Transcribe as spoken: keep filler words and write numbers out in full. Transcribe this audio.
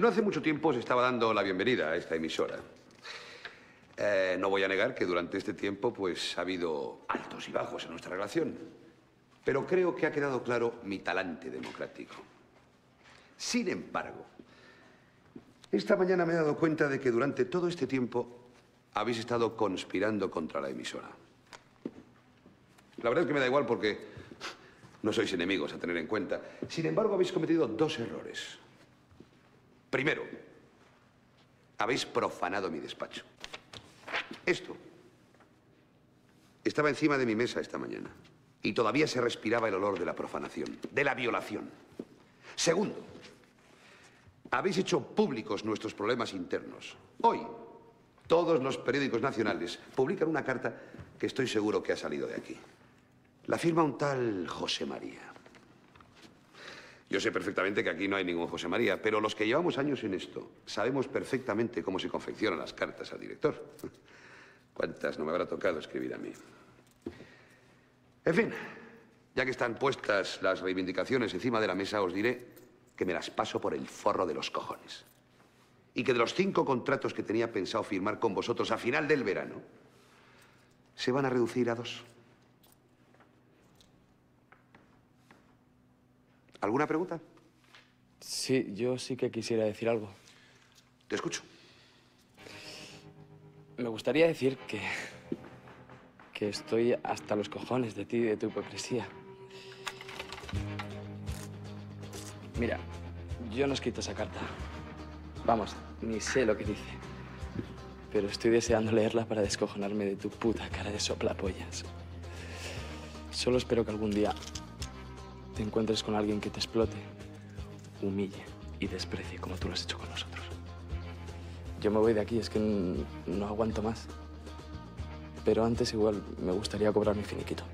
No hace mucho tiempo se estaba dando la bienvenida a esta emisora. Eh, no voy a negar que durante este tiempo pues, ha habido altos y bajos en nuestra relación. Pero creo que ha quedado claro mi talante democrático. Sin embargo, esta mañana me he dado cuenta de que durante todo este tiempo habéis estado conspirando contra la emisora. La verdad es que me da igual porque no sois enemigos a tener en cuenta. Sin embargo, habéis cometido dos errores. Primero, habéis profanado mi despacho. Esto estaba encima de mi mesa esta mañana y todavía se respiraba el olor de la profanación, de la violación. Segundo, habéis hecho públicos nuestros problemas internos. Hoy, todos los periódicos nacionales publican una carta que estoy seguro que ha salido de aquí. La firma un tal José María. Yo sé perfectamente que aquí no hay ningún José María, pero los que llevamos años en esto sabemos perfectamente cómo se confeccionan las cartas al director. ¿Cuántas no me habrá tocado escribir a mí? En fin, ya que están puestas las reivindicaciones encima de la mesa, os diré que me las paso por el forro de los cojones. Y que de los cinco contratos que tenía pensado firmar con vosotros a final del verano, se van a reducir a dos. ¿Alguna pregunta? Sí, yo sí que quisiera decir algo. Te escucho. Me gustaría decir que... que estoy hasta los cojones de ti y de tu hipocresía. Mira, yo no he escrito esa carta. Vamos, ni sé lo que dice. Pero estoy deseando leerla para descojonarme de tu puta cara de soplapollas. Solo espero que algún día te encuentres con alguien que te explote, humille y desprecie como tú lo has hecho con nosotros. Yo me voy de aquí, es que no aguanto más. Pero antes igual me gustaría cobrar mi finiquito.